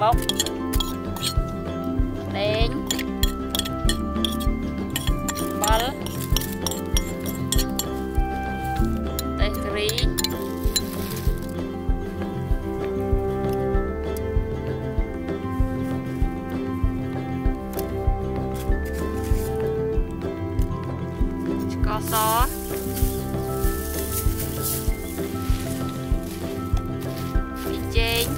Bóc đen bal tê rí có xó bị chênh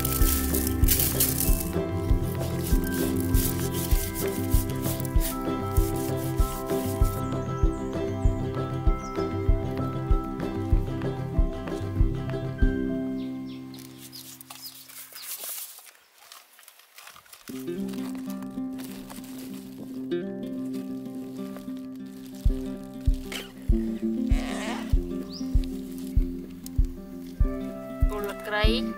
Right.